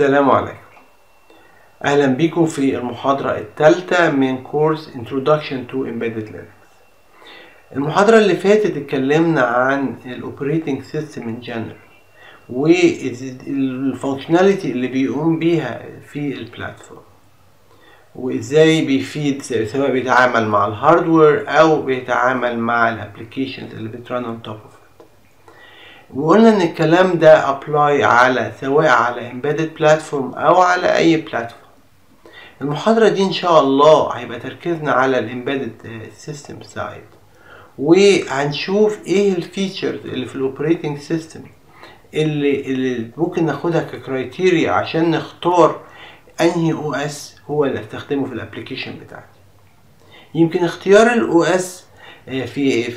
السلام عليكم، اهلا بكم في المحاضرة الثالثة من كورس Introduction to Embedded Linux. المحاضرة اللي فاتت اتكلمنا عن الاوبريتنج سيستم ان جنرال والفانكشناليتي اللي بيقوم بيها في البلاتفورم وازاي بيفيد سواء بيتعامل مع الهاردوير او بيتعامل مع الابليكيشنز اللي بترن اون توب اوف. وقلنا ان الكلام ده ابلاي على سواء على امبيدد بلاتفورم او على اي بلاتفورم. المحاضرة دي ان شاء الله هيبقى تركيزنا على الامبيدد سيستم سايد، وهنشوف ايه الفيتشرز اللي في الاوبريتنج سيستم اللي ممكن ناخدها ككرايتيريا عشان نختار انهي او اس هو اللي هستخدمه في الابليكيشن بتاعتي. يمكن اختيار الاو اس في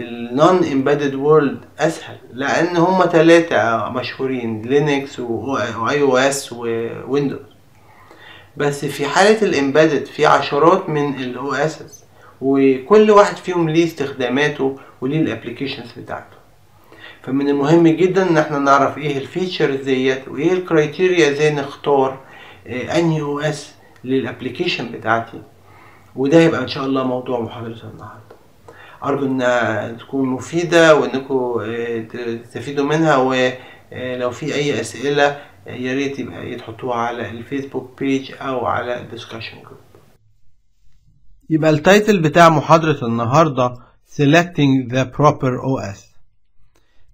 النون امبيدد وورلد اسهل، لان هما ثلاثه مشهورين، لينكس واي او اس وويندوز. بس في حاله الامبيدد في عشرات من الاو اس، وكل واحد فيهم ليه استخداماته وليه الابليكيشنز بتاعته. فمن المهم جدا ان احنا نعرف ايه الفيتشرز ديت وايه الكرايتيريا ازاي نختار انهي او اس للابليكيشن بتاعتي، وده هيبقى ان شاء الله موضوع محاضرتنا النهارده. أرجو إنها تكون مفيدة وإنكم تستفيدوا منها، ولو في أي أسئلة يا ريت يبقى تحطوها على الفيسبوك بيج أو على الدسكشن جروب. يبقى التايتل بتاع محاضرة النهاردة Selecting the Proper OS.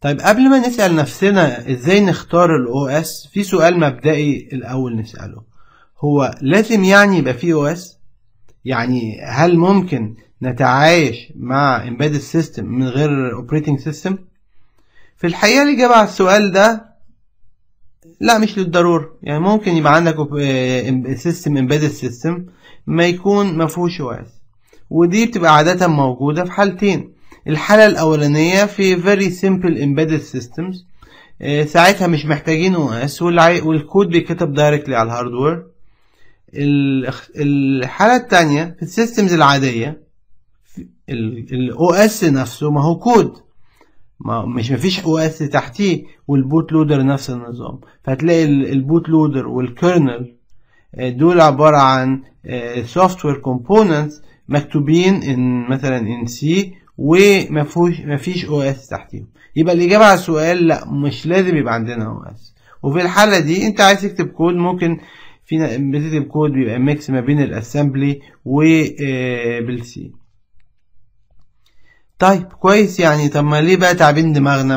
طيب قبل ما نسأل نفسنا إزاي نختار ال OS، في سؤال مبدئي الأول نسأله، هو لازم يعني يبقى فيه OS؟ يعني هل ممكن نتعايش مع embedded system من غير operating system؟ في الحقيقة الإجابة على السؤال ده لا، مش للضرورة. يعني ممكن يبقى عندك system embedded system ما يكون مفهوش OS، ودي بتبقى عادة موجودة في حالتين. الحالة الأولانية في very simple embedded systems، ساعتها مش محتاجين OS والكود بيتكتب directly على الهاردوير. الحالة التانية في السيستمز العادية ال OS نفسه ما هو كود، مفيش OS تحتيه، والبوت لودر نفس النظام. فهتلاقي البوت لودر والكيرنل دول عبارة عن software components مكتوبين مثلا in C ومفيش OS تحتيهم. يبقى الإجابة على السؤال لا، مش لازم يبقى عندنا OS. وفي الحالة دي أنت عايز تكتب كود، ممكن بتكتب كود بيبقى ميكس ما بين الأسمبلي وبالسي. طيب كويس، يعني طب ما ليه بقى تعبين دماغنا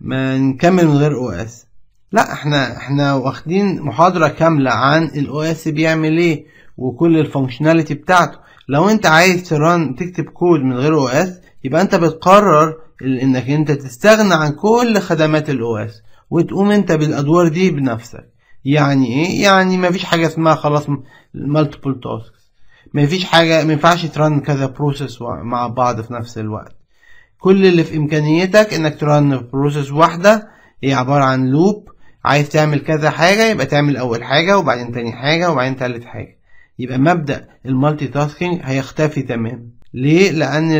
ما نكمل من غير او اس؟ لا، احنا واخدين محاضرة كاملة عن الاو اس بيعمل ايه وكل الفانكشناليتي بتاعته. لو انت عايز تكتب كود من غير او اس، يبقى انت بتقرر انك انت تستغنى عن كل خدمات الاو اس وتقوم انت بالادوار دي بنفسك. يعني ايه؟ يعني مفيش حاجة اسمها خلاص multiple tasks، مفيش حاجة مينفعش ترن كذا بروسيس مع بعض في نفس الوقت. كل اللي في إمكانيتك إنك ترن بروسيس واحدة هي عبارة عن لوب، عايز تعمل كذا حاجة يبقى تعمل أول حاجة وبعدين تاني حاجة وبعدين تالت حاجة. يبقى مبدأ المالتي تاسكينج هيختفي تماما. ليه؟ لأن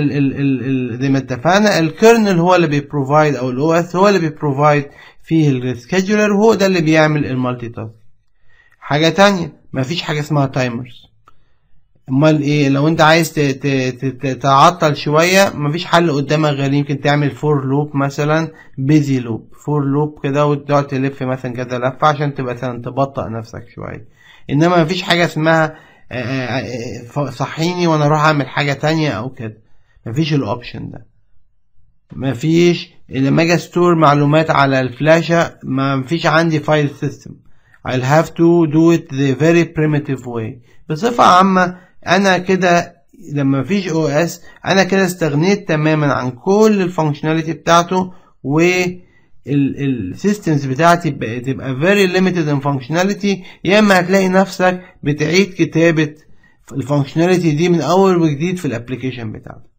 زي ما اتفقنا الكيرنل هو اللي بيبروفايد، أو الأو إس هو اللي بيبروفايد فيه السكيدجولر، هو ده اللي بيعمل المالتي تاسكينج. حاجة تانية، مفيش حاجة اسمها تايمرز. امال ايه؟ لو انت عايز تتعطل شويه مفيش حل قدامك غير يمكن تعمل فور لوب مثلا، بيزي لوب، فور لوب كده، وتقعد تلف مثلا كده لفه عشان تبقى مثلا تبطئ نفسك شويه. انما مفيش حاجه اسمها صحيني وانا اروح اعمل حاجه تانية او كده، مفيش الاوبشن ده. مفيش لما اجي استور معلومات على الفلاشه، مفيش عندي فايل سيستم. I'll have to do it the very primitive way. بصفه عامه انا كده لما مفيش او اس انا كده استغنيت تماما عن كل الفانكشناليتي بتاعته، والسيستمز بتاعتي تبقى very limited in functionality. يا اما هتلاقي نفسك بتعيد كتابه الفانكشناليتي دي من اول وجديد في الابلكيشن بتاعتك.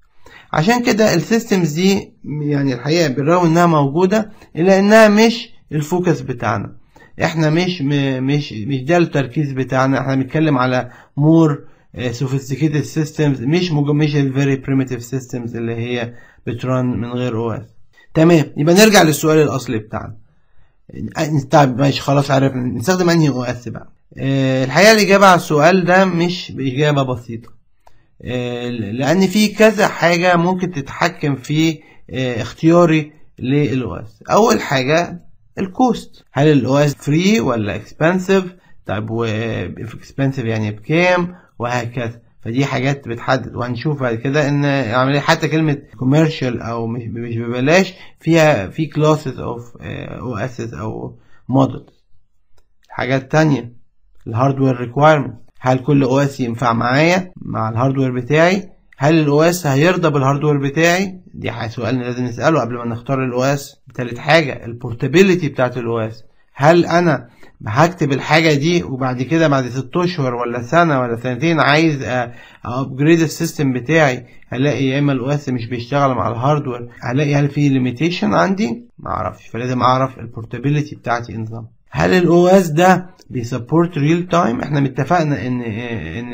عشان كده السيستمز دي يعني الحقيقه بالرغم انها موجوده الا انها مش الفوكس بتاعنا، احنا مش ده التركيز بتاعنا. احنا بنتكلم على مور sophisticated systems، مش ال very primitive systems اللي هي بترن من غير OS. تمام، يبقى نرجع للسؤال الأصلي بتاعنا، طيب ماشي خلاص عرفنا نستخدم انهي او اس بقى. الحقيقه الاجابه على السؤال ده مش باجابه بسيطه، لان في كذا حاجه ممكن تتحكم في اختياري للاو اس. اول حاجه الكوست، هل الاو اس فري ولا اكسبنسيف؟ طيب واكسبنسيف يعني بكام؟ وهكذا. فدي حاجات بتحدد، وهنشوف بعد كده ان العمليه حتى كلمه كوميرشال او مش ببلاش فيها في كلاسز اوف او اسز او مودلز. الحاجه الثانيه الهاردوير ريكوايرمنت، هل كل او اس ينفع معايا مع الهاردوير بتاعي؟ هل الاو اس هيرضى بالهاردوير بتاعي؟ دي سؤالنا لازم نساله قبل ما نختار الاو اس. ثالث حاجه البورتابيلتي بتاعت الاو اس، هل انا هكتب الحاجه دي وبعد كده بعد 6 اشهر ولا سنه ولا سنتين عايز ابجريد السيستم بتاعي هلاقي يا اما الاو اس مش بيشتغل مع الهاردوير، هلاقي هل في ليميتيشن عندي؟ معرفش. فلازم اعرف البورتابيلتي بتاعتي نظام. هل الاو اس ده بيسبورت ريل تايم؟ احنا متفقنا ان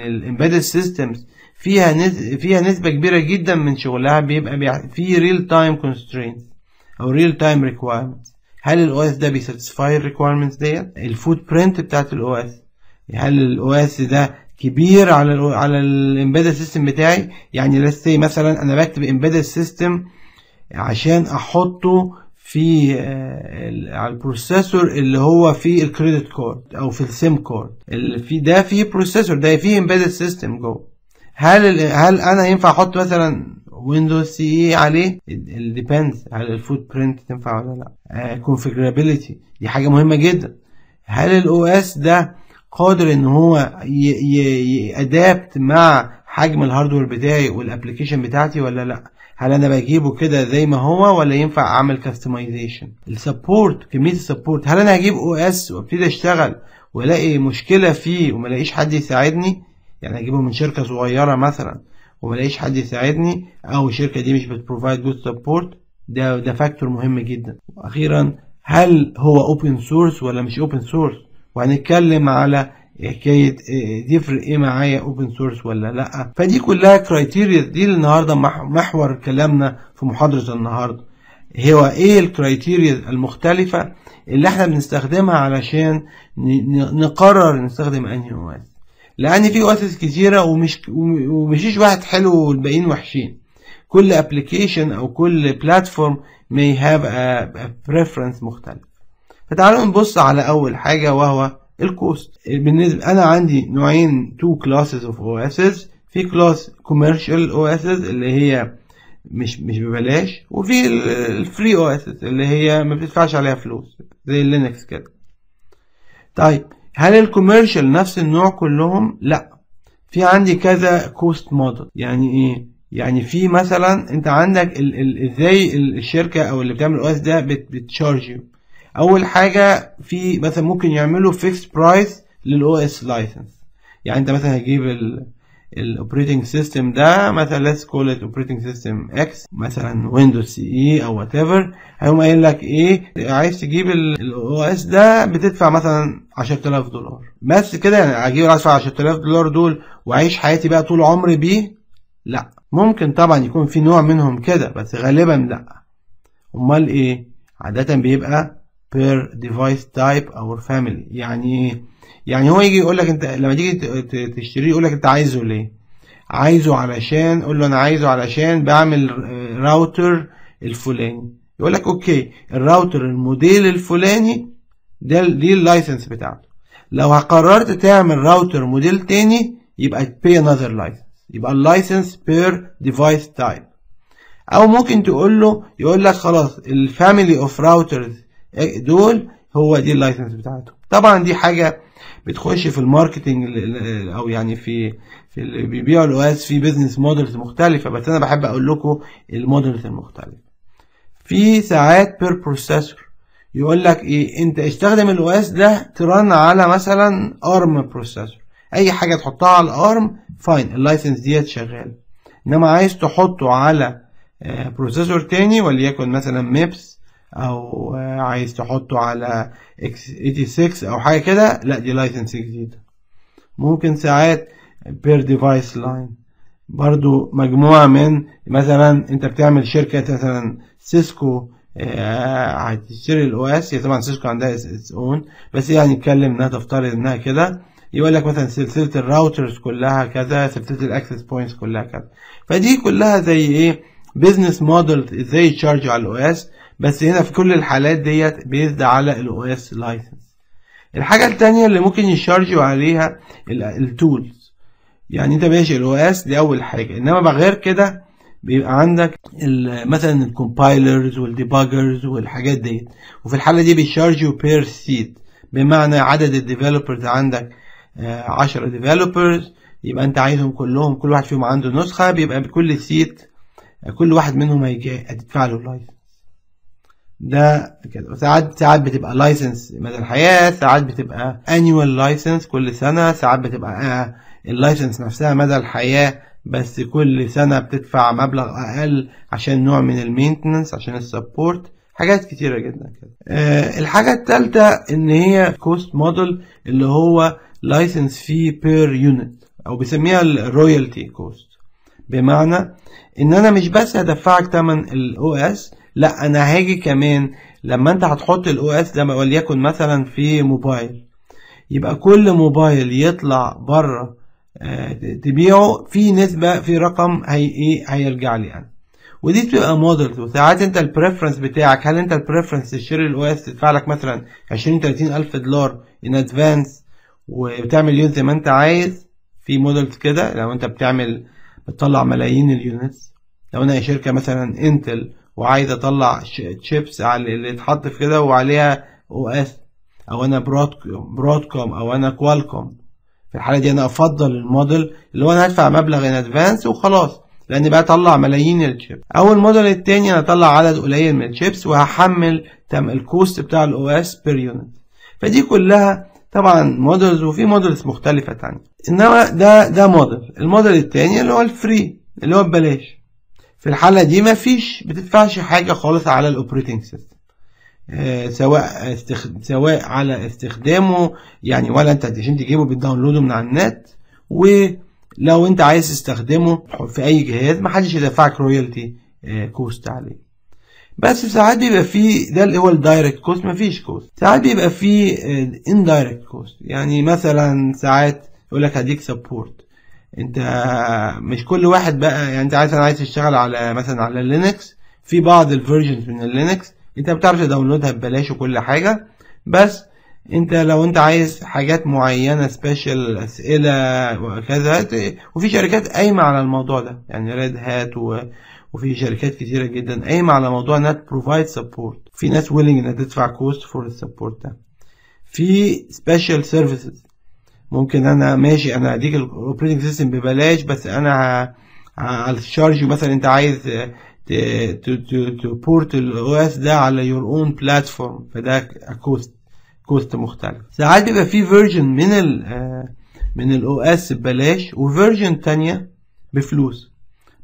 الامبيدد سيستمز فيها نسبه كبيره جدا من شغلها بيبقى في ريل تايم كونسترينت او ريل تايم ريكوايرمنت. هل الاو اس ده بيساتسفاي الريكوايرمنتس ديت؟ الفوت برنت بتاعت الاو اس، هل الاو اس ده كبير على الامبيدد سيستم بتاعي؟ يعني ليتس سي مثلا انا بكتب امبيدد سيستم عشان احطه في على البروسيسور اللي هو في الكريدت كارد او في السيم كارد اللي في ده، فيه بروسيسور ده فيه امبيدد سيستم جوه. هل انا ينفع احط مثلا ويندوز سي اي عليه؟ ديبندز على الفوت برنت تنفع ولا لا. كونفيجرابيلتي دي حاجه مهمه جدا، هل الاو اس ده قادر ان هو يادابت مع حجم الهاردوير بتاعي والابلكيشن بتاعتي ولا لا؟ هل انا بجيبه كده زي ما هو ولا ينفع اعمل كاستمايزيشن؟ السبورت، كميه السبورت، هل انا هجيب او اس وابتدي اشتغل والاقي مشكله فيه وما الاقيش حد يساعدني؟ يعني اجيبه من شركه صغيره مثلا وملاقيش حد يساعدني او الشركه دي مش بتبروفايد جود سبورت، ده فاكتور مهم جدا. واخيرا هل هو اوبن سورس ولا مش اوبن سورس؟ وهنتكلم على حكايه يفرق ايه معايا اوبن سورس ولا لا. فدي كلها كرايتيريا، دي النهارده محور كلامنا في محاضره النهارده، هو ايه الكرايتيريا المختلفه اللي احنا بنستخدمها علشان نقرر نستخدم انهي او اس، لان في اواسس كتيره ومشيش واحد حلو والباقيين وحشين. كل ابلكيشن او كل بلاتفورم may have a preference مختلف. فتعالوا نبص على اول حاجه وهو الكوست. بالنسبه انا عندي نوعين، 2 classes of OSs، في كلاس commercial OSs اللي هي مش ببلاش، وفي الفري OSs اللي هي ما بتدفعش عليها فلوس زي اللينكس كده. طيب هل الكوميرشال نفس النوع كلهم؟ لا، في عندي كذا كوست موديل. يعني ايه؟ يعني في مثلا انت عندك ازاي الشركه او اللي بتعمل او اس ده بتشارج. اول حاجه في مثلا ممكن يعملوا فيكس برايس للاو اس لايسنس، يعني انت مثلا هتجيب الاوبريتنج سيستم ده مثلا ليتس كول ات اوبريتنج سيستم اكس مثلا ويندوز سي اي او وات ايفر، هيقوم قايل لك ايه عايز تجيب الاو اس ده بتدفع مثلا $10,000 بس كده، يعني اجيب ادفع $10,000 دول واعيش حياتي بقى طول عمري بيه؟ لا، ممكن طبعا يكون في نوع منهم كده بس غالبا لا. امال ايه؟ عاده بيبقى بير ديفايس تايب اور فاميلي. يعني ايه؟ يعني هو يجي يقول لك انت لما تيجي تشتريه يقول لك انت عايزه ليه؟ عايزه علشان، قول له انا عايزه علشان بعمل راوتر الفلاني، يقول لك اوكي الراوتر الموديل الفلاني ده دي اللايسنس بتاعته. لو قررت تعمل راوتر موديل تاني يبقى pay another license، يبقى اللايسنس بير ديفايس تايب. او ممكن تقول له يقول لك خلاص الفاميلي اوف راوترز دول هو دي اللايسنس بتاعته. طبعا دي حاجه بتخش في الماركتنج او يعني في اللي بيبيعوا الاو اس في بيزنس مودلز مختلفه، بس انا بحب اقول لكم المودلز المختلفه. في ساعات بير بروسيسور يقول لك ايه انت استخدم الاو اس ده ترن على مثلا ارم بروسيسور، اي حاجه تحطها على الارم فاين اللايسنس ديت شغاله، انما عايز تحطه على بروسيسور تاني وليكن مثلا ميبس او عايز تحطه على x86 او حاجه كده، لا دي لايسنس جديده. ممكن ساعات بير ديفايس لاين برضو مجموعه من مثلا انت بتعمل شركه مثلا سيسكو هتشتري الاو اس. طبعا سيسكو عندها its own، بس يعني نتكلم انها تفترض انها كده. يقول لك مثلا سلسله الراوترز كلها كذا، سلسله الاكسس بوينتس كلها كذا. فدي كلها زي ايه، بزنس موديل ازاي يتشارج على الاو اس، بس هنا في كل الحالات ديت بيزد على الاو اس لايسنس. الحاجه الثانيه اللي ممكن يشارجوا عليها التولز، يعني انت ماشي الاو اس دي اول حاجه، انما بغير كده بيبقى عندك مثلا الكومبايلرز والديباجرز والحاجات ديت، وفي الحاله دي بيشارجوا بير سيت، بمعنى عدد الديفلوبرز. عندك 10 ديفلوبرز، يبقى انت عايزهم كلهم، كل واحد فيهم عنده نسخه، بيبقى بكل سيت كل واحد منهم هيجي هتدفع له اللايسنس ده كده. ساعات بتبقى لايسنس مدى الحياه، ساعات بتبقى انيوال لايسنس كل سنه، ساعات بتبقى اللايسنس نفسها مدى الحياه بس كل سنه بتدفع مبلغ اقل عشان نوع من المينتنس، عشان السبورت، حاجات كتيره جدا كده. الحاجه الثالثه ان هي كوست موديل، اللي هو لايسنس فيه بير يونت، او بيسميها الرويالتي كوست، بمعنى ان انا مش بس هدفعك تمن الاو اس، لا انا هاجي كمان لما انت هتحط الاو اس ده وليكن مثلا في موبايل، يبقى كل موبايل يطلع بره تبيعه في نسبه، في رقم هيرجع لي انا، ودي بتبقى مودلز. وساعات انت البريفرنس بتاعك، هل انت البريفرنس تشتري الاو اس تدفع لك مثلا 20-30 ألف دولار ان ادفانس وبتعمل يونت زي ما انت عايز، في مودلز كده لو انت بتطلع ملايين اليونتس. لو انا شركه مثلا انتل وعايز اطلع تشيبس على اللي اتحط في كده وعليها او اس، او انا برودكوم او انا كوالكوم، في الحاله دي انا افضل الموديل اللي هو انا هدفع مبلغ ان ادفانس وخلاص، لان بقى اطلع ملايين التشيبس. او الموديل التاني انا اطلع عدد قليل من التشيبس وهحمل الكوست بتاع الاو اس بير يونت. فدي كلها طبعا مودلز، وفي مودلز مختلفه ثانيه، انما ده موديل. الموديل الثاني اللي هو الفري، اللي هو ببلاش، في الحاله دي مفيش، بتدفعش حاجه خالص على الاوبريتنج سيستم، سواء على استخدامه يعني، ولا انت عشان تجيبه بتداونلوده من على النت، ولو انت عايز تستخدمه في اي جهاز محدش يدفعك رويالتي كوست عليه. بس ساعات بيبقى فيه ده اللي هو الدايركت كوست، مفيش كوست. ساعات بيبقى فيه اندايركت كوست، يعني مثلا ساعات يقول لك هديك سبورت، انت مش كل واحد بقى، يعني انت عايز تشتغل على مثلا على لينكس، في بعض الفيرجنز من اللينكس انت بتعرف تداونلودها ببلاش وكل حاجه، بس انت لو انت عايز حاجات معينه سبيشال، اسئله وكذا، وفي شركات قايمه على الموضوع ده، يعني ريد هات وفي شركات كتيرة جدا قايمة على موضوع انها تبروفايد سبورت، في ناس ويلنج انها تدفع كوست فور السبورت ده. في سبيشال سيرفيسز، ممكن انا ماشي انا هديك الاوبريتنج سيستم ببلاش، بس انا هتشارج مثلا انت عايز تبورت الاو اس ده على يور اون بلاتفورم، فده كوست مختلف. ساعات بيبقى في فيرجن من الاو اس ببلاش، وفيرجن تانية بفلوس،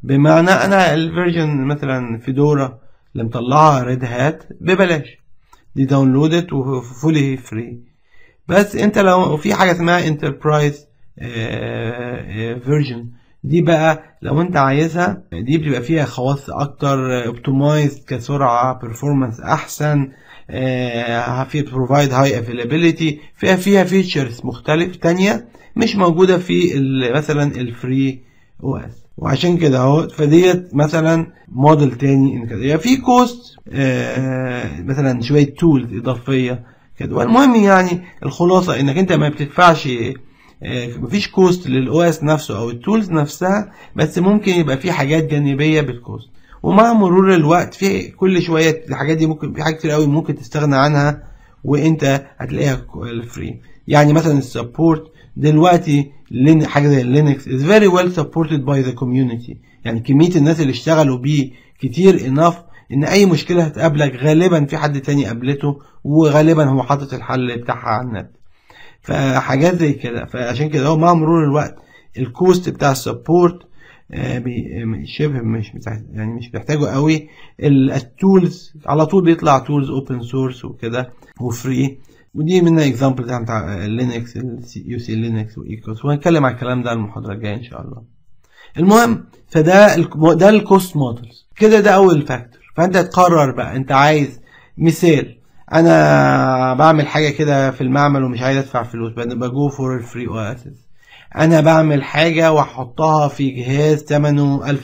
بمعنى انا الفيرجن مثلا فيدورا اللي مطلعها ريد هات ببلاش، دي داونلودت وفولي فري. بس انت لو في حاجه اسمها انتربرايز فيرجن، دي بقى لو انت عايزها دي بتبقى فيها خواص اكتر، اوبتمايز كسرعه، بيرفورمانس احسن، في بروفايد هاي افيلابيلتي، فيها فيتشرز مختلف تانية مش موجوده في مثلا الفري او اس. وعشان كده اهو، فديت مثلا موديل تاني ان كده، يعني في كوست، مثلا شويه تولز اضافيه كده. والمهم يعني الخلاصه انك انت ما بتدفعش، مفيش كوست للاو اس نفسه او التولز نفسها، بس ممكن يبقى في حاجات جانبيه بالكوست. ومع مرور الوقت في كل شويه الحاجات دي، ممكن في حاجات كتير قوي ممكن تستغنى عنها وانت هتلاقيها فري. يعني مثلا السبورت دلوقتي، حاجه زي لينكس is very well supported by the community، يعني كميه الناس اللي اشتغلوا بيه كتير enough ان اي مشكله هتقابلك غالبا في حد تاني قابلته، وغالبا هو حاطط الحل بتاعها على النت، فحاجات زي كده. فعشان كده هو مع مرور الوقت الكوست بتاع السبورت شبه مش بيحتاجه قوي. التولز على طول بيطلع تولز اوبن سورس وكده وفري، ودي منها اكزامبل بتاع لينكس، يو سي لينكس وايكوس، وهنتكلم على الكلام ده المحاضره الجايه ان شاء الله. المهم فده الكوست مودلز كده، ده اول فاكتور. فانت تقرر بقى انت عايز. مثال، انا بعمل حاجه كده في المعمل ومش عايز ادفع فلوس، بجو فور الفري اكسس. انا بعمل حاجه واحطها في جهاز ثمنه $1000،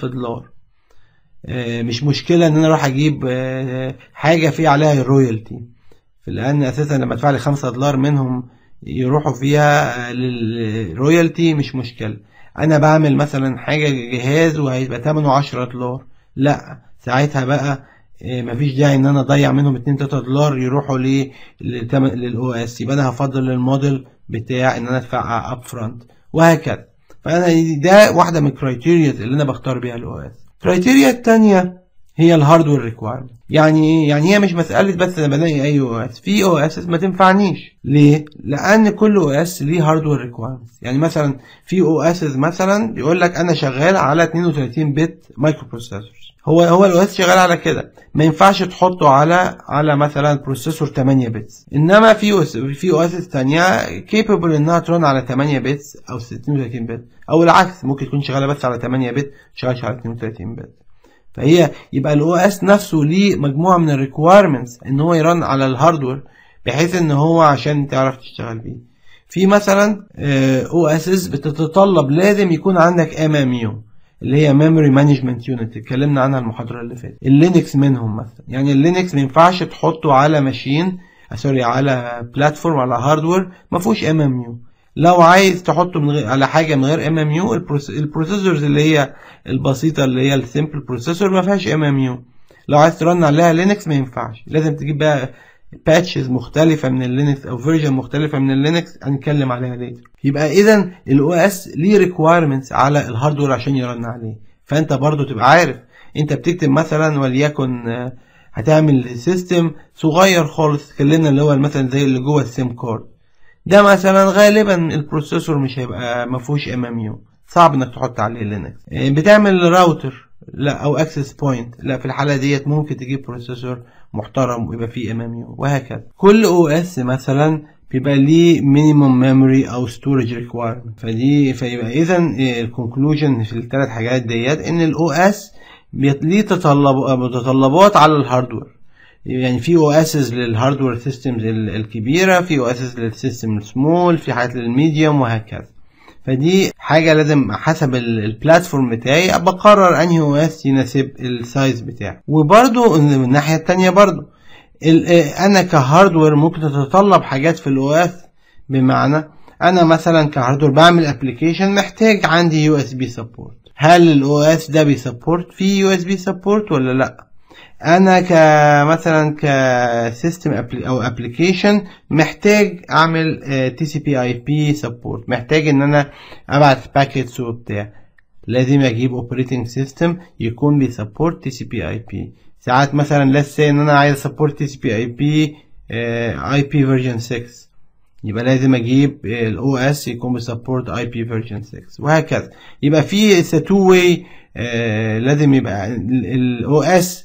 مش مشكله ان انا اروح اجيب حاجه فيه عليها الرويالتي، لان اساسا لما ادفع لي $5 منهم يروحوا فيها للرويالتي مش مشكله. انا بعمل مثلا حاجه جهاز وهيبقى ثمنه $10، لا ساعتها بقى مفيش داعي ان انا اضيع منهم $2-3 يروحوا للاو اس، يبقى انا هفضل الموديل بتاع ان انا ادفع اب فرونت وهكذا. فانا ده واحده من الكرايتيريا اللي انا بختار بيها الاو اس. الكرايتيريا الثانيه هي الهاردوير ريكوايرمنت. يعني هي مش مساله بس انا بلاقي اي او اس، في او اس ما تنفعنيش. ليه؟ لان كل او اس ليه هاردوير ريكوايرمنت. يعني مثلا في او اس مثلا يقول لك انا شغال على 32 بت مايكرو بروسيسور، هو الاو اس شغال على كده، ما ينفعش تحطه على مثلا بروسيسور 8 بت. انما في او اس ثانيه كيبل انها ترن على 8 بت او 32 بت، او العكس ممكن تكون شغاله بس على 8 بت ما تشتغلش على 32 بت. فهي يبقى الاو اس نفسه ليه مجموعه من الريكوايرمنتس ان هو يرن على الهاردوير بحيث ان هو عشان تعرف تشتغل بيه. في مثلا او اس بتتطلب لازم يكون عندك ام ام يو اللي هي ميموري مانجمنت يونت، اتكلمنا عنها المحاضره اللي فاتت. اللينكس منهم مثلا، يعني اللينكس ما ينفعش تحطه على ماشين على بلاتفورم على هاردوير ما فيهوش ام ام يو. لو عايز تحطه على حاجه من غير ام ام يو، البروسيسورز اللي هي البسيطه اللي هي السمبل بروسيسور ما فيهاش ام ام يو، لو عايز ترن عليها لينكس ما ينفعش، لازم تجيب بقى باتشز مختلفه من اللينكس او فيرجن مختلفه من اللينكس هنتكلم عليها ليتر. يبقى اذا الاو اس ليه ريكوايرمنتس على الهاردوير عشان يرن عليه. فانت برضو تبقى عارف انت بتكتب مثلا، وليكن هتعمل سيستم صغير خالص، اتكلمنا اللي هو مثلا زي اللي جوه السيم كارد ده مثلا، غالبا البروسيسور مش هيبقى مفهوش ام ام يو، صعب انك تحط عليه لينكس. بتعمل راوتر لا او اكسس بوينت، لا في الحاله ديت ممكن تجيب بروسيسور محترم ويبقى فيه ام ام يو وهكذا. كل او اس مثلا بيبقى ليه مينيمم ميموري او ستورج ريكوايرمنت. فيبقى اذا الكونكلوجن في الثلاث حاجات ديت ان الاو اس ليه متطلبات على الهاردوير. يعني في او اس للهاردوير سيستمز الكبيره، في او اس للسيستم السمول، في حاجات للميديوم وهكذا. فدي حاجه لازم حسب البلاتفورم بتاعي بقرر انهي او اس يناسب السايز بتاعي. وبرده من الناحيه الثانيه برده انا كهاردوير ممكن اتطلب حاجات في الاو اس، بمعنى انا مثلا كهاردوير بعمل ابلكيشن محتاج عندي يو اس بي سبورت، هل الاو اس ده بيسبورت فيه يو اس بي سبورت ولا لا؟ انا كمثلا كسيستم او ابلكيشن محتاج اعمل TCP/IP سبورت، محتاج ان انا ابعت باكيتس وبتاع، لازم اجيب اوبريتنج سيستم يكون بيسبورت TCP/IP. ساعات مثلا لسه ان انا عايز سبورت TCP/IP فيرجن 6، يبقى لازم اجيب الاو اس يكون بيسبورت IP فيرجن 6 وهكذا. يبقى في تو واي، لازم يبقى الاو اس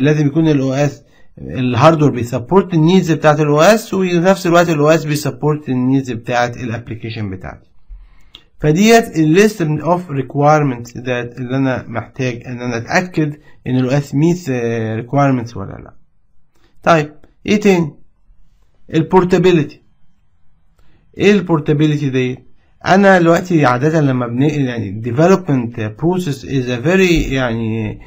لازم يكون الاو اس الهاردوير بيسبورت النيدز بتاعت الاو اس، وفي نفس الوقت الاو اس بيسبورت النيدز بتاعت الابلكيشن بتاعتي. فديت الليست اوف ريكوايرمنتس ذات اللي انا محتاج ان انا اتاكد ان الاو اس ميت ريكوايرمنتس ولا لا. طيب ايه تاني؟ البورتابيلتي. ايه البورتابيلتي ديت؟ انا دلوقتي عاده لما يعني الديفلوبمنت بروسيس از ا فيري يعني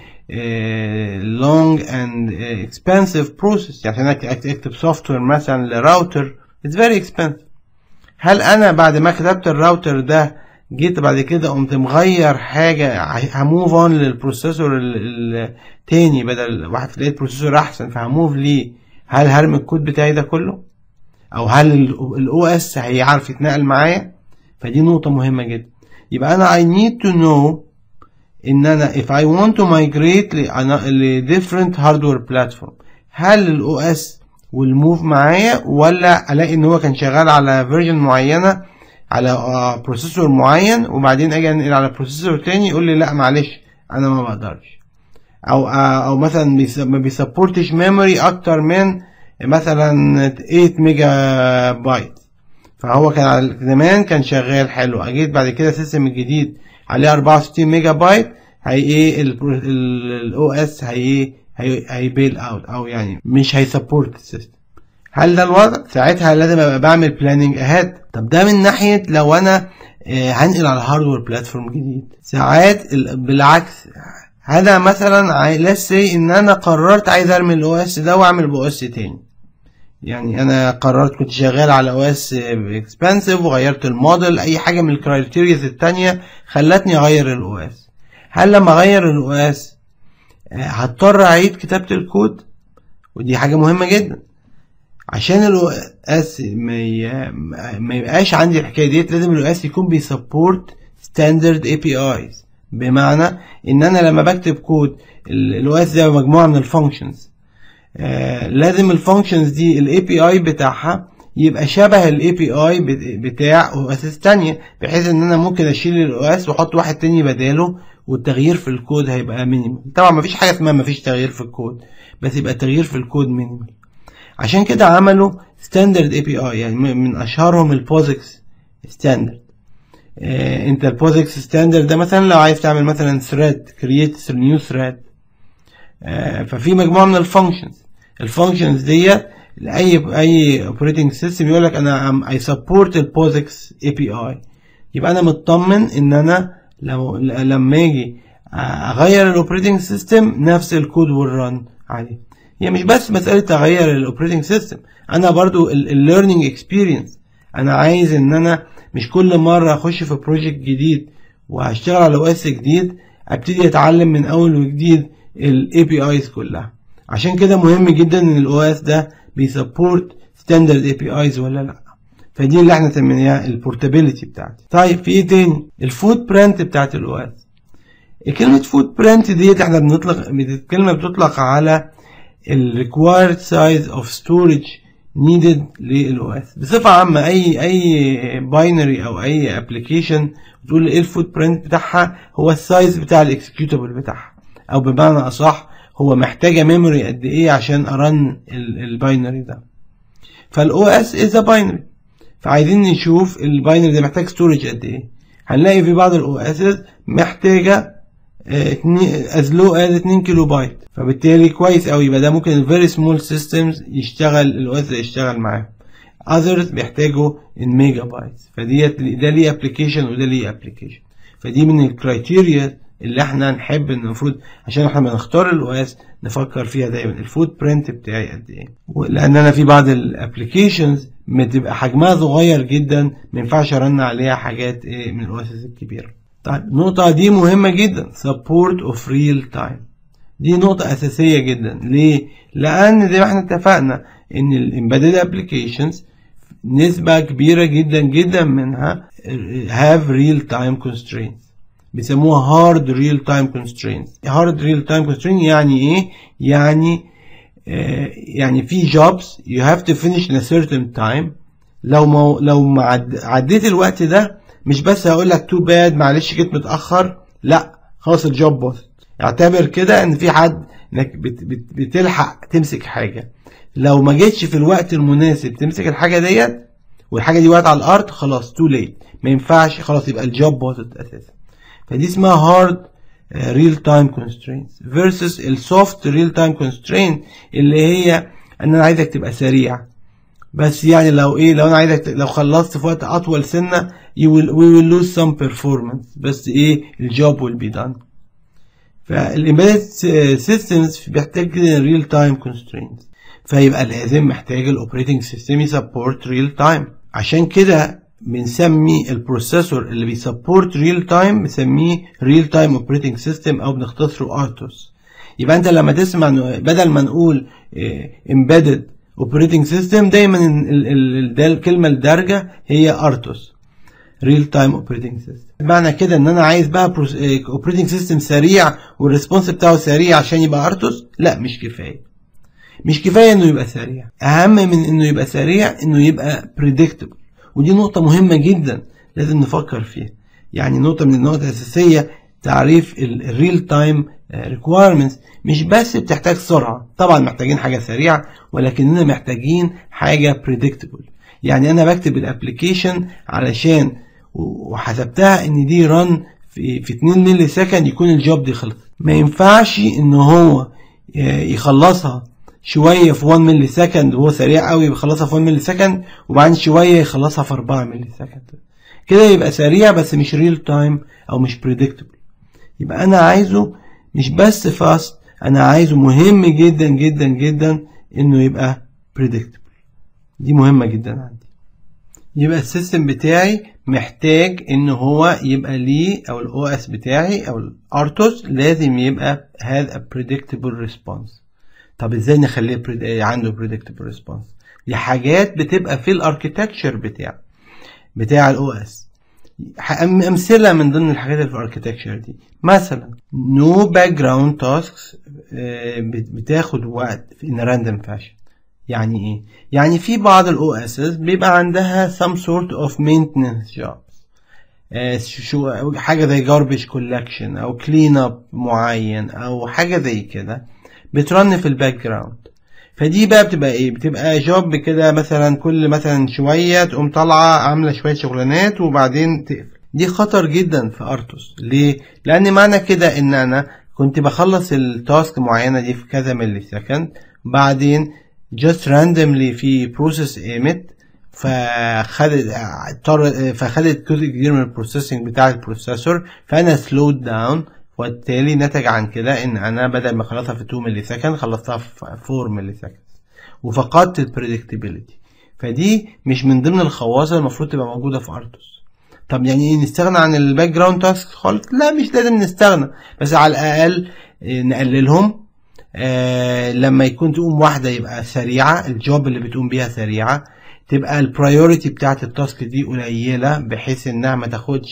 long and expensive process. عشان اكتب سوفت وير مثلا لراوتر it's very expensive. هل انا بعد ما كتبت الراوتر ده جيت بعد كده قمت مغير حاجه هموف اون للبروسيسور التاني، بدل واحد لقيت بروسيسور احسن فهموف ليه، هل هرمي الكود بتاعي ده كله؟ او هل الاو اس هيعرف يتنقل معايا؟ فدي نقطه مهمه جدا. يبقى انا I need to know ان انا if I want to migrate ل different hardware platform، هل الاو اس والموف معايا ولا الاقي ان هو كان شغال على فيرجن معينه على بروسيسور معين وبعدين اجي انقل على بروسيسور تاني يقول لي لا معلش انا ما بقدرش، او مثلا ما بيسبورتش ميموري اكتر من مثلا 8 ميجا بايت، فهو كان زمان كان شغال حلو، اجيت بعد كده السيستم الجديد عليه 64 ميجا بايت هي ايه الاو اس هي بيل اوت او يعني مش هيسبورت السيستم. هل ده الوضع؟ ساعتها لازم ابقى بعمل بلاننج اهيد. طب ده من ناحيه لو انا هنقل على هاردوير بلاتفورم جديد. ساعات بالعكس هذا مثلا ليتس سي ان انا قررت عايز ارمي الاو اس ده واعمل بو اس تاني. يعني انا قررت كنت شغال على او اس اكسبانسيف وغيرت الموديل، اي حاجه من الكرايتيريز التانيه خلتني اغير الاو اس. هل لما اغير الاو اس هضطر اعيد كتابه الكود؟ ودي حاجه مهمه جدا عشان الاو اس ما يبقاش عندي الحكايه ديت. لازم الاو اس يكون بيسبورت ستاندرد اي بي ايز، بمعنى ان انا لما بكتب كود الاو اس ده مجموعه من الفانكشنز، لازم الفانكشنز دي الاي بي اي بتاعها يبقى شبه الاي بي اي بتاع او اس تانية، بحيث ان انا ممكن اشيل الاو اس واحط واحد تاني بداله والتغيير في الكود هيبقى مينيمال. طبعا مفيش حاجه اسمها مفيش تغيير في الكود، بس يبقى التغيير في الكود مينيمال. عشان كده عملوا ستاندرد اي بي اي، يعني من اشهرهم البوزكس ستاندرد. انت البوزكس ستاندرد ده مثلا لو عايز تعمل مثلا ثريد، كرييت نيو ثريد، ففي مجموعه من الفانكشنز ديت لاي اوبريتنج سيستم يقول لك انا اي سبورت البوزكس اي بي اي. يبقى انا مطمن ان انا لما اجي اغير الاوبريتنج سيستم نفس الكود والرن عليه. هي مش بس مساله تغير الاوبريتنج سيستم، انا برضو الليرنينج اكسبيرينس. انا عايز ان انا مش كل مره اخش في بروجكت جديد وهشتغل على او اس جديد ابتدي اتعلم من اول وجديد الاي بي ايز كلها. عشان كده مهم جدا ان الاو اس ده بيسبورت ستاندرد اي بي ايز ولا لا، فدي اللي احنا سميناها البورتابيلتي بتاعتي. طيب في ايه تاني؟ الفوت برنت بتاعت الاو اس. كلمه فوت برنت ديت احنا الكلمه بتطلق على الريكوايرد سايز اوف ستورج نيدد للاو اس. بصفه عامه اي باينري او اي ابلكيشن بتقول ايه الفوت برنت بتاعها، هو السايز بتاع الاكسكيوتابل بتاعها، او بمعنى اصح هو محتاجه ميموري قد ايه عشان ارن الباينري ده. فالاو اس از باينري، فعايزين نشوف الباينري ده محتاج ستورج قد ايه. هنلاقي في بعض الاو اس محتاجه از لو از 2 كيلو بايت، فبالتالي كويس قوي يبقى ده ممكن الفيري سمول سيستمز يشتغل الاو اس يشتغل معاهم. اذرز بيحتاجوا الميجا بايت، فديت ده ليه ابلكيشن وده ليه ابلكيشن. فدي من الكرايتيريا اللي احنا نحب ان المفروض عشان احنا بنختار الاو اس نفكر فيها دايما الفوت برنت بتاعي قد ايه. لان انا في بعض الابلكيشنز بتبقى حجمها صغير جدا ما ينفعش ارن عليها حاجات ايه من الاو اس الكبيره. طيب النقطه دي مهمه جدا، سبورت اوف ريل تايم، دي نقطه اساسيه جدا. ليه؟ لان زي ما احنا اتفقنا ان الامبيدد ابلكيشنز نسبه كبيره جدا جدا منها هاف ريل تايم كونسترينت، بيسموها هارد ريل تايم كونسترينت. هارد ريل تايم كونسترينت يعني ايه؟ يعني في جوبز يو هاف تو فينيش ان سيرتن تايم، لو ما عديت الوقت ده مش بس هقول لك تو باد معلش جيت متاخر، لا خلاص الجوب باظت. اعتبر كده ان في حد انك بتلحق تمسك حاجه، لو ما جيتش في الوقت المناسب تمسك الحاجه ديت والحاجه دي وقعت على الارض خلاص تو ليت، ما ينفعش خلاص يبقى الجوب باظت اساسا. فدي اسمها هارد ريل تايم كونسترينت فيرسس السوفت ريل تايم كونسترينت اللي هي ان انا عايزك تبقى سريع بس، يعني لو انا عايزك لو خلصت في وقت اطول سنه وي ويل لوز سم بيرفورمانس، بس ايه الجوب ويل بي دان. فالامبيدد سيستمز بيحتاج ريل تايم كونسترينت، فيبقى لازم محتاج الاوبريتنج سيستم يسبورت ريل تايم. عشان كده بنسمي البروسيسور اللي بيسبورت ريل تايم بنسميه ريل تايم اوبريتنج سيستم او بنختصره ارتوس. يبقى انت لما تسمع بدل ما نقول امبيدد اوبريتنج سيستم دايما الكلمه الدارجه هي ارتوس ريل تايم اوبريتنج سيستم. معنى كده ان انا عايز بقى اوبريتنج سيستم سريع والريسبونس بتاعه سريع عشان يبقى ارتوس، لا مش كفايه انه يبقى سريع. اهم من انه يبقى سريع انه يبقى بريدكتبل، ودي نقطة مهمة جدا لازم نفكر فيها. يعني نقطة من النقط الأساسية تعريف الريل تايم ريكوايرمنتس مش بس بتحتاج سرعة، طبعا محتاجين حاجة سريعة ولكننا محتاجين حاجة بريدكتبل. يعني أنا بكتب الأبلكيشن علشان وحسبتها إن دي ران في 2 مللي سكند يكون الجوب دي خلصت. ما ينفعش ان هو يخلصها شويه في 1 مللي سكند وهو سريع قوي بيخلصها في 1 مللي سكند وبعدين شويه يخلصها في 4 مللي سكند. كده يبقى سريع بس مش ريل تايم او مش بريدكتبل. يبقى انا عايزه مش بس فاست، انا عايزه مهم جدا جدا جدا انه يبقى بريدكتبل. دي مهمه جدا عندي. يبقى السيستم بتاعي محتاج ان هو يبقى ليه، او الاو اس بتاعي او الارتوس لازم يبقى هاز ا بريدكتبل ريسبونس. طب ازاي نخليه عنده بريدكتبل ريسبونس؟ دي حاجات بتبقى في الاركيتكتشر بتاع الاو اس. امثله من ضمن الحاجات اللي في الاركيتكتشر دي مثلا نو باك جراوند تاسكس بتاخد وقت في ان راندوم فاشن. يعني ايه؟ يعني في بعض الاو اس بيبقى عندها some sort of maintenance jobs، حاجه زي garbage collection او clean up معين او حاجه زي كده بترن في الباك جراوند. فدي بقى بتبقى ايه؟ بتبقى جوب كده مثلا كل مثلا شويه تقوم طالعه عامله شويه شغلانات وبعدين تقفل. دي خطر جدا في ارتوس. ليه؟ لان معنى كده ان انا كنت بخلص التاسك معينه دي في كذا ملي سكند، بعدين just randomly في process emit فخدت جزء كبير من البروسيسنج بتاع البروسيسور، فانا slowed down، وبالتالي نتج عن كده ان انا بدل ما خلصها في 2 ملي سكند خلصتها في 4 ملي سكند وفقدت البريدكتبيليتي. فدي مش من ضمن الخواص المفروض تبقى موجوده في ارتوس. طب يعني ايه نستغنى عن الباك جراوند تاسك خالص؟ لا مش لازم نستغنى، بس على الاقل نقللهم. لما يكون تقوم واحده يبقى سريعه، الجوب اللي بتقوم بيها سريعه، تبقى البرايورتي بتاعت التاسك دي قليله بحيث انها ما تاخدش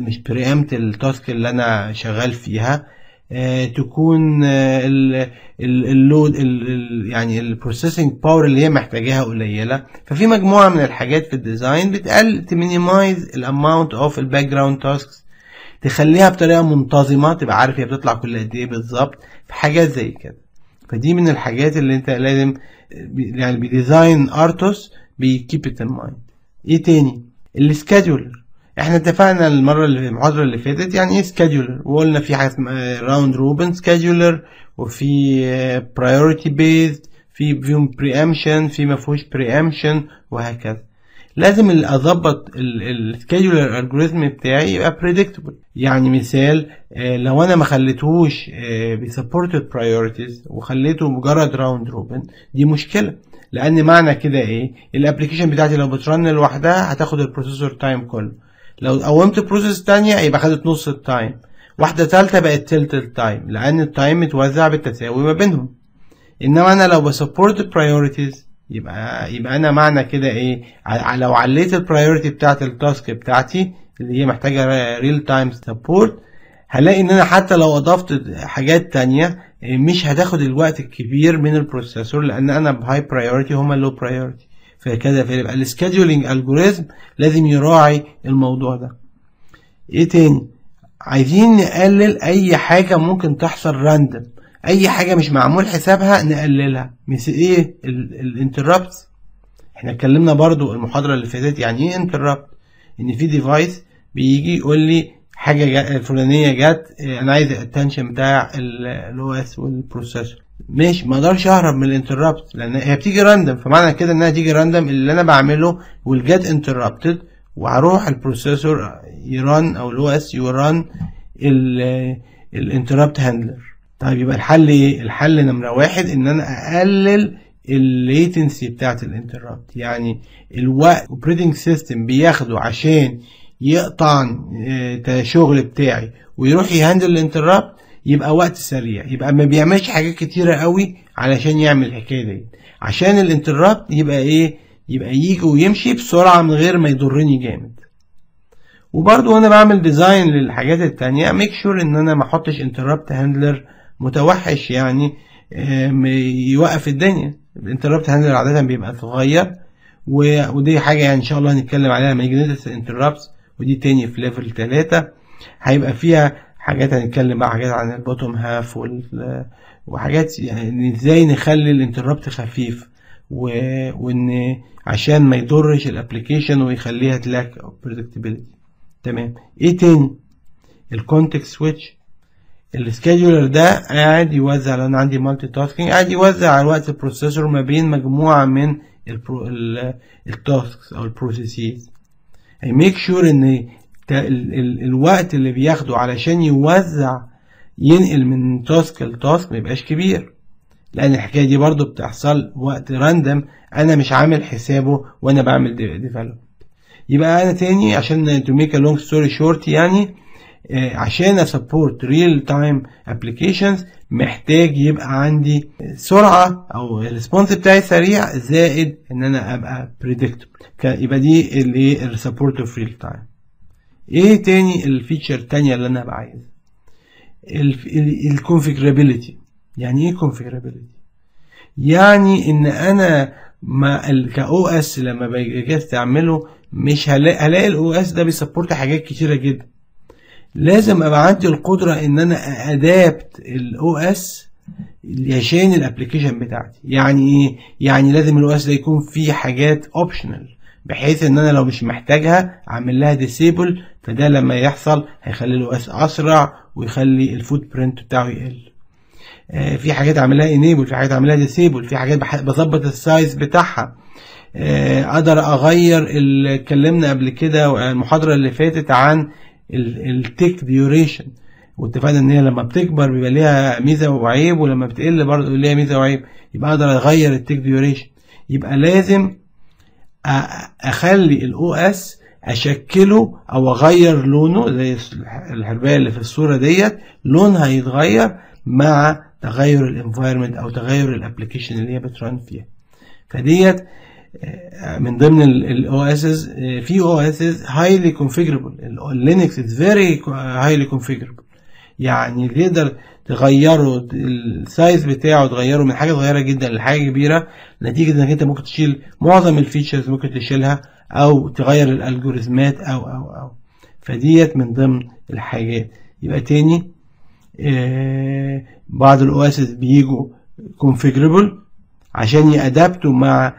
مش بريامت التاسك اللي انا شغال فيها. تكون اللود يعني البروسيسنج باور اللي هي محتاجاها قليله. ففي مجموعه من الحاجات في الديزاين بتقل تمينيمايز الاماونت اوف الباك جراوند تاسكس، تخليها بطريقه منتظمه، تبقى عارف هي بتطلع كل قد ايه بالظبط في حاجات زي كده. فدي من الحاجات اللي انت لازم يعني بديزاين ارتوس بيكيب ات ان مايند. ايه تاني؟ السكادولر. احنا اتفقنا المره اللي المحاضره اللي فاتت يعني ايه سكادولر، وقلنا في حاجه اسمها راوند روبن سكادولر، وفي برايورتي بيزد، في فيهم بريامشن، في ما فيهوش بريامشن، وهكذا. لازم اللي اظبط السكيدولر الجوريزم بتاعي يبقى بريدكتبل. يعني مثال لو انا ما خليتهوش بسبورتد برايورتيز وخليته مجرد راوند روبن، دي مشكله، لان معنى كده ايه؟ الابلكيشن بتاعتي لو بترن لوحدها هتاخد البروسيسور تايم كله، لو قومت بروسيس ثانيه يبقى خدت نص التايم، واحده ثالثه بقت تلت التايم، لان التايم متوزع بالتساوي ما بينهم. انما انا لو بسبورتد برايورتيز يبقى انا معنى كده ايه؟ لو عليت البرايورتي بتاعت التاسك بتاعتي اللي هي محتاجه ريل تايم سبورت، هلاقي ان انا حتى لو اضفت حاجات تانية مش هتاخد الوقت الكبير من البروسيسور، لان انا بهاي برايورتي هما لو برايورتي. فكده فيبقى السكادولينج الجوريزم لازم يراعي الموضوع ده. ايه تاني؟ عايزين نقلل اي حاجه ممكن تحصل راندم، اي حاجه مش معمول حسابها نقللها. مثل ايه؟ الانترابت. احنا اتكلمنا برضو المحاضره اللي فاتت يعني ايه انترابت، ان في ديفايس بيجي يقول لي حاجه الفلانيه جت، انا عايز الاتنشن بتاع الاو اس والبروسيسور، مش ما اقدرش اهرب من الانترابت لان هي بتيجي راندم. فمعنى كده انها تيجي راندم اللي انا بعمله والجت انترابتد، وهروح البروسيسور يران او الاو اس يران الانترابت هاندلر. طيب يبقى الحل ايه؟ الحل نمره واحد ان انا اقلل الليتنسي بتاعت الانترابت، يعني الوقت الاوبريتنج سيستم بياخده عشان يقطع شغل بتاعي ويروح يهندل الانترابت يبقى وقت سريع، يبقى ما بيعملش حاجات كتيره قوي علشان يعمل الحكايه دي، عشان الانترابت يبقى ايه؟ يبقى يجي ويمشي بسرعه من غير ما يضرني جامد. وبرده وانا بعمل ديزاين للحاجات التانيه ميك شور ان انا ما احطش انترابت هاندلر متوحش، يعني يوقف الدنيا. الانترابت هاندلر عاده بيبقى صغير، ودي حاجه يعني ان شاء الله هنتكلم عليها لما نيجي ندرس الانترابتس، ودي تاني في ليفل 3 هيبقى فيها حاجات هنتكلم بقى حاجات عن البوتوم هاف وحاجات يعني ازاي نخلي الانترابت خفيف وان عشان ما يضرش الابلكيشن ويخليها تلاك بريدكتبيليتي. تمام. ايه تاني؟ الكونتكست سويتش. السكيدولر ده قاعد يوزع، لو انا عندي مالتي تاسكينج قاعد يوزع على وقت البروسيسور ما بين مجموعه من التاسكس او البروسيسز. هيميك شور ان الوقت اللي بياخده علشان يوزع ينقل من تاسك لتاسك ميبقاش كبير، لان الحكايه دي برضو بتحصل وقت راندم انا مش عامل حسابه وانا بعمل ديفلوب. يبقى انا تاني عشان تو ميك ا لونج ستوري شورت، يعني عشان اسبورت ريل تايم ابلكيشنز محتاج يبقى عندي سرعه او الريسبونس بتاعي سريع، زائد ان انا ابقى بريدكتبل. يبقى دي اللي السبورت اوف ريل تايم. ايه تاني الفيتشر التانيه اللي انا هبقى عايزها؟ الكونفيجرابيلتي. يعني ايه كونفيجرابيلتي؟ يعني ان انا كاو اس لما باجي استعمله مش هلاقي الاو اس ده بيسبورت حاجات كتيره جدا، لازم ابقى عندي القدره ان انا ادابت الاو اس عشان الابلكيشن بتاعتي. يعني ايه؟ يعني لازم الاو اس ده يكون فيه حاجات اوبشنال، بحيث ان انا لو مش محتاجها اعمل لها ديسيبل، فده لما يحصل هيخلي الاو اس اسرع ويخلي الفوت برنت بتاعه يقل. في حاجات اعملها انيبل، في حاجات اعملها ديسيبل، في حاجات بظبط السايز بتاعها، اقدر اغير. اللي اتكلمنا قبل كده المحاضره اللي فاتت عن التيك ديوريشن، واتفقنا ان هي لما بتكبر بيبقى ليها ميزه وعيب، ولما بتقل برضه ليها ميزه وعيب. يبقى اقدر اغير التيك ديوريشن. يبقى لازم اخلي الاو اس اشكله او اغير لونه، زي الحربايه اللي في الصوره ديت لونها هيتغير مع تغير الانفايرمنت او تغير الابلكيشن اللي هي بتران فيها. فديت من ضمن الاو اس. في او اس هايلي كونفيجربل، اللينكس از فيري هايلي كونفيجربل، يعني تقدر تغيره السايز بتاعه، تغيره من حاجه صغيره جدا لحاجه كبيره، نتيجه انك انت ممكن تشيل معظم الفيتشرز، ممكن تشيلها او تغير الالجوريزمات او فديت من ضمن الحاجات. يبقى تاني بعض الاو اس بيجوا كونفيجربل عشان يأدابتوا مع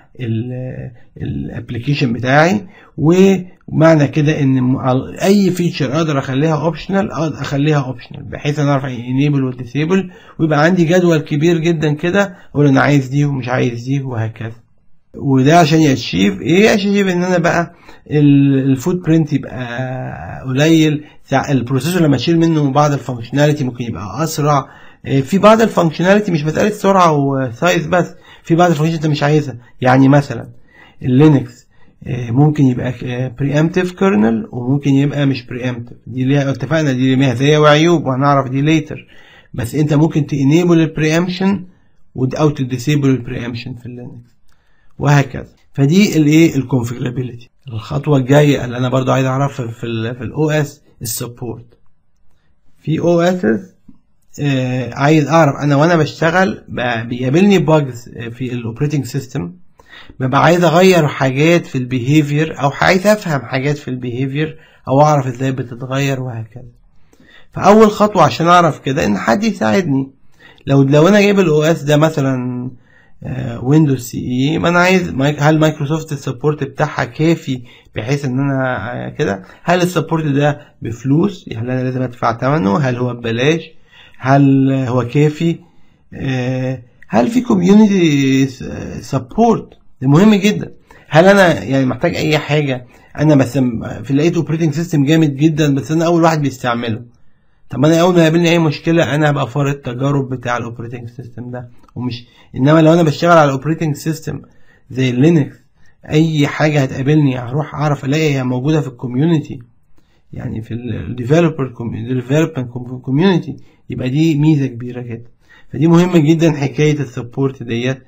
الابلكيشن بتاعي، ومعنى كده ان اي فيتشر اقدر اخليها اوبشنال اقدر اخليها اوبشنال، بحيث انا اعرف انيبل وديسيبل، ويبقى عندي جدول كبير جدا كده اقول انا عايز دي ومش عايز دي وهكذا. وده عشان يتشيف ايه؟ اشيف ان انا بقى الفوت برنت يبقى قليل، البروسيسور لما تشيل منه بعض الفانكشناليتي ممكن يبقى اسرع. في بعض الفانكشناليتي مش مساله سرعه وسايز بس، في بعض الفانكشناليتي انت مش عايزها. يعني مثلا اللينكس ممكن يبقى preemptive كيرنل وممكن يبقى مش preemptive، دي ليها اتفقنا دي مزايا وعيوب وهنعرف دي ليتر، بس انت ممكن تانيبل البريامشن او تديسيبل البريامشن في اللينكس وهكذا. فدي الايه الكونفيجرابيلتي. الخطوه الجايه اللي انا برضو عايز اعرفها في الاو اس السبورت. في او اس عايز اعرف انا وانا بشتغل بيقابلني باجز في الاوبريتنج سيستم، ببقى عايز اغير حاجات في البيهيفير او عايز افهم حاجات في البيهيفير او اعرف ازاي بتتغير وهكذا. فاول خطوه عشان اعرف كده ان حد يساعدني. لو انا جايب الاو اس ده مثلا ويندوز سي اي، ما انا عايز هل مايكروسوفت السبورت بتاعها كافي بحيث ان انا كده؟ هل السبورت ده بفلوس؟ هل انا لازم ادفع ثمنه؟ هل هو ببلاش؟ هل هو كافي؟ هل في كوميونتي سبورت؟ ده مهم جدا. هل انا يعني محتاج اي حاجه؟ انا بس في لقيت اوبريتنج سيستم جامد جدا بس انا اول واحد بيستعمله، طب انا اول ما يقابلني اي مشكله انا هبقى فار التجارب بتاع الاوبريتنج سيستم ده ومش. انما لو انا بشتغل على الاوبريتنج سيستم زي لينكس، اي حاجه هتقابلني هروح اعرف الاقي هي موجوده في الكوميونتي، يعني في الديفلوبمنت كوميونتي. يبقى دي ميزه كبيره جدا، فدي مهمه جدا حكايه السبورت ديت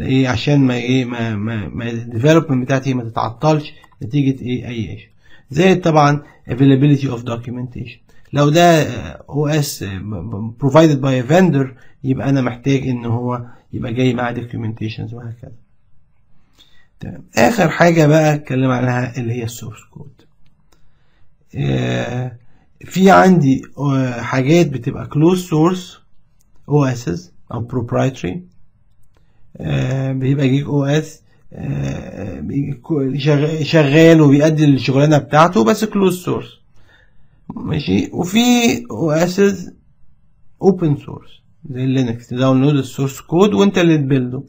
ايه، عشان ما ايه ما الديفلوبمنت بتاعتي ما تتعطلش نتيجه ايه اي ايش. زائد طبعا availability of documentation، لو ده او اس provided by a vendor يبقى انا محتاج ان هو يبقى جاي مع documentations وهكذا. تمام. اخر حاجه بقى اتكلم عنها اللي هي السورس كود. في عندي حاجات بتبقى closed source او اس او proprietary، بيبقى جيك او اس شغال وبيأدي الشغلانه بتاعته بس closed source. ماشي. وفي او اسز اوبن سورس زي لينكس، داونلود السورس كود وانت اللي تبلده.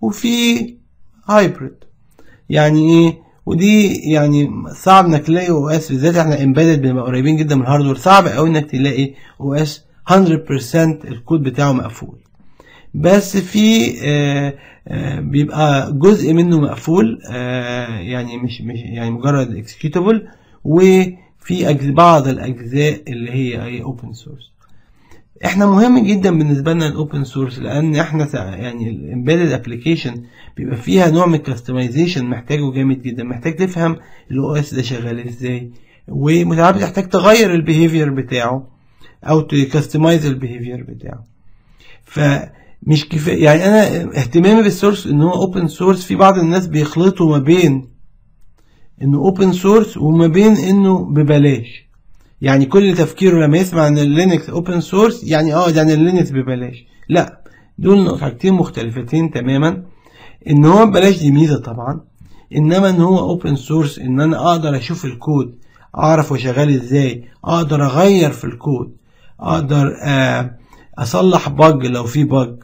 وفي هايبريد، يعني ايه؟ ودي يعني صعب انك تلاقي او اس، بالذات احنا امبيدد بنبقى قريبين جدا من الهاردوير، صعب قوي انك تلاقي او اس 100% الكود بتاعه مقفول، بس في بيبقى جزء منه مقفول، يعني مش يعني مجرد اكسكيوتابل، وفي بعض الاجزاء اللي هي اي اوبن سورس. احنا مهم جدا بالنسبه لنا الاوبن سورس، لان احنا يعني الامبيدد ابلكيشن بيبقى فيها نوع من الكاستمايزيشن محتاجه جامد جدا، محتاج تفهم الاو اس ده شغال ازاي، ومتعب تحتاج تغير البيهيفير بتاعه او تكستمايز البيهيفير بتاعه. فمش كفايه يعني انا اهتمامي بالسورس ان هو اوبن سورس. في بعض الناس بيخلطوا ما بين انه اوبن سورس وما بين انه ببلاش، يعني كل تفكيره لما يسمع ان اللينكس اوبن سورس يعني يعني اللينكس ببلاش. لا، دول حاجتين مختلفتين تماما. ان هو ببلاش دي ميزه طبعا، انما ان هو اوبن سورس ان انا اقدر اشوف الكود، اعرف هو شغال ازاي، اقدر اغير في الكود، اقدر اصلح باج لو في باج،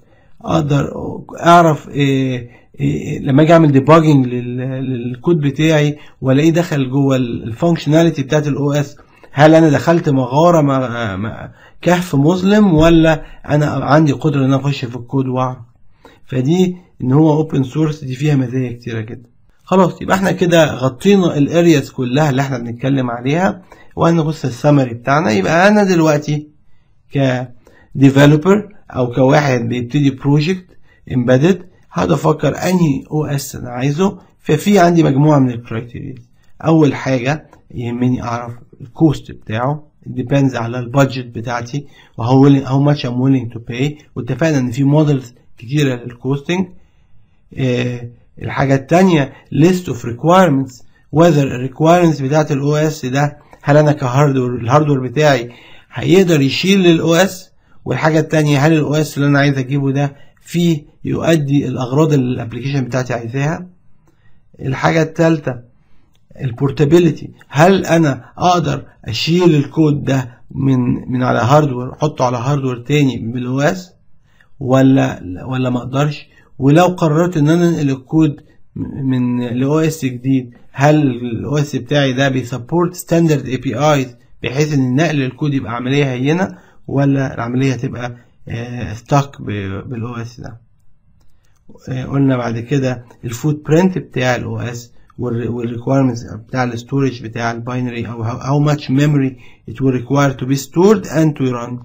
اقدر اعرف لما اجي اعمل ديباجنج للكود بتاعي والاقيه دخل جوه الفانكشناليتي بتاعت الاو اس، هل انا دخلت مغاره كهف مظلم، ولا انا عندي قدره ان انا اخش في الكود واعرف. فدي ان هو اوبن سورس دي فيها مزايا كتيره جدا. خلاص، يبقى احنا كده غطينا الارياز كلها اللي احنا بنتكلم عليها، وهنبص السمري بتاعنا. يبقى انا دلوقتي كديفلوبر او كواحد بيبتدي بروجكت امبيدد هقعد افكر انهي او اس انا عايزه. ففي عندي مجموعه من الكرايتيريا. اول حاجه يهمني اعرف الكوست بتاعه، ديبيندز على البادجت بتاعتي وهاو ماتش ام ويلينج تو باي، واتفقنا ان في مودلز كتيره للكوستنج. الحاجه الثانيه ليست اوف ريكوايرمنتس، وذر الريكوايرمنتس بتاعت الاو اس ده هل انا كهاردوير الهاردوير بتاعي هيقدر يشيل الاو اس، والحاجه الثانيه هل الاو اس اللي انا عايز اجيبه ده فيه يؤدي الاغراض اللي الابلكيشن بتاعتي عايزاها. الحاجه الثالثه البورتابيلتي، هل انا اقدر اشيل الكود ده من على هاردوير احطه على هاردوير تاني بالاو اس ولا ما اقدرش، ولو قررت ان انا انقل الكود من الاو اس جديد هل الاو اس بتاعي ده بيسبورت ستاندرد اي بي ايز بحيث ان نقل الكود يبقى عمليه هينه، ولا العمليه هتبقى ستاك بالاو اس ده. قلنا بعد كده الفوت برنت بتاع الاو اس والريكويرمنتس بتاع الاستورج بتاع الباينري، او هاو ماتش ميموري ات ويل ريكواير تو بي ستورد اند تو ران.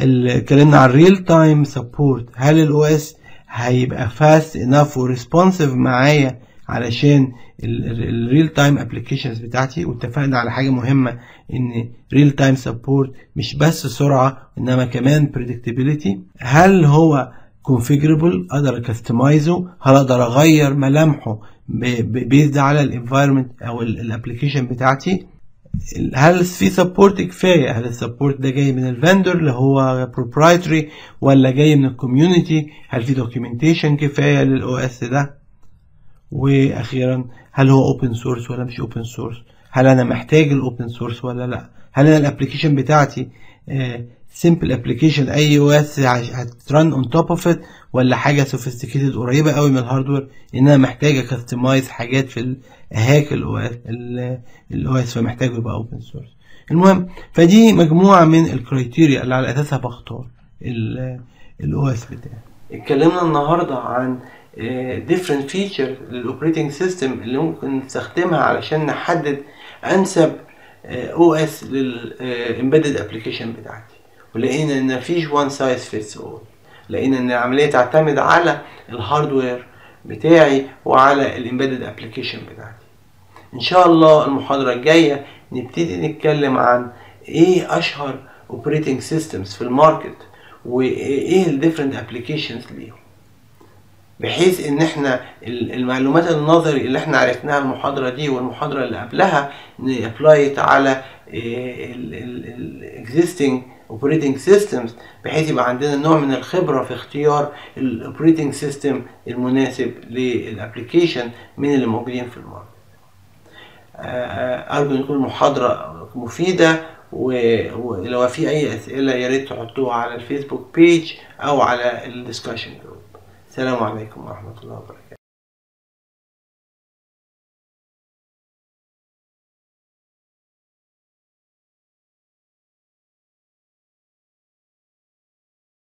اتكلمنا على الريل تايم سبورت، هل الاو اس هيبقى فاست اناف وريسبونسيف معايا علشان الريل تايم ابلكيشنز بتاعتي، واتفقنا على حاجه مهمه ان ريل تايم سبورت مش بس سرعه انما كمان بريدكتابيلتي. هل هو كونفيجربل اقدر اكستمايزه، هل اقدر اغير ملامحه بيزد على الانفايرمنت او الابلكيشن بتاعتي، هل في سبورت كفايه، هل السبورت ده جاي من الفندور اللي هو بروبرايتري ولا جاي من الكوميونتي، هل في دوكيومنتيشن كفايه للاو اس ده، واخيرا هل هو اوبن سورس ولا مش اوبن سورس، هل انا محتاج الاوبن سورس ولا لا، هل انا الابلكيشن بتاعتي سمبل ابلكيشن اي او اس هترن اون توب اوف ات، ولا حاجه سوفيستيكيتد قريبه قوي من الهاردوير ان انا محتاجه كاستمايز حاجات في هاك الاو اس، فمحتاجه يبقى اوبن سورس. المهم، فدي مجموعه من الكرايتيريا اللي على اساسها بختار الاو اس بتاعي. اتكلمنا النهارده عن different features للاوبريتنج سيستم اللي ممكن نستخدمها علشان نحدد انسب او اس للامبيدد ابلكيشن بتاعتي، ولقينا ان مفيش وان سايز فيتس اول، لقينا ان العمليه تعتمد على الهاردوير بتاعي وعلى الامبيدد ابلكيشن بتاعتي. ان شاء الله المحاضره الجايه نبتدي نتكلم عن ايه اشهر اوبريتنج سيستمز في الماركت وايه الديفرنت ابلكيشنز ليهم، بحيث ان احنا المعلومات النظري اللي احنا عرفناها المحاضره دي والمحاضره اللي قبلها نابلايت على الاكزيستنج اوبريتنج سيستمز، بحيث يبقى عندنا نوع من الخبره في اختيار الاوبريتنج سيستم المناسب للابلكيشن من اللي موجودين في الماركت. ارجو ان تكون المحاضره مفيده ولو في اي اسئله يا ريت تحطوها على الفيسبوك بيج او على الدسكشن جروب. السلام عليكم ورحمه الله وبركاته.